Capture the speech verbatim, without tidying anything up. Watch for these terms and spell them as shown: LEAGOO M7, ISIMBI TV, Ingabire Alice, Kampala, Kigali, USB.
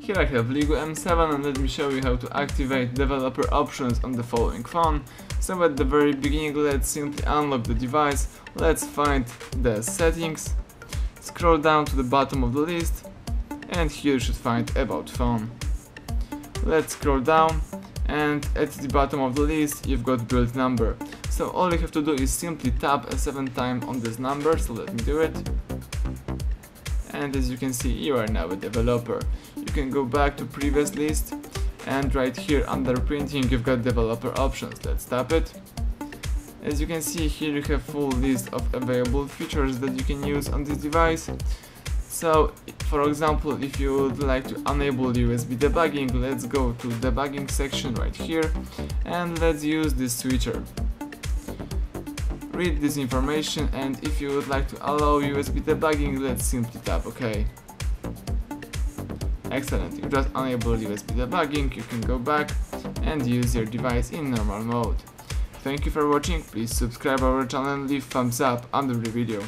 Here I have LEAGOO M seven and let me show you how to activate developer options on the following phone. So at the very beginning let's simply unlock the device, let's find the settings, scroll down to the bottom of the list and here you should find about phone. Let's scroll down and at the bottom of the list you've got build number. So all you have to do is simply tap a seventh time on this number, so let me do it. And as you can see, you are now a developer. You can go back to previous list and right here under printing you've got developer options. Let's tap it. As you can see here you have full list of available features that you can use on this device. So for example, if you would like to enable U S B debugging, let's go to debugging section right here and let's use this switcher. Read this information, and if you would like to allow U S B debugging, let's simply tap OK. Excellent, you just enable U S B debugging, you can go back and use your device in normal mode. Thank you for watching, please subscribe our channel and leave thumbs up under the video.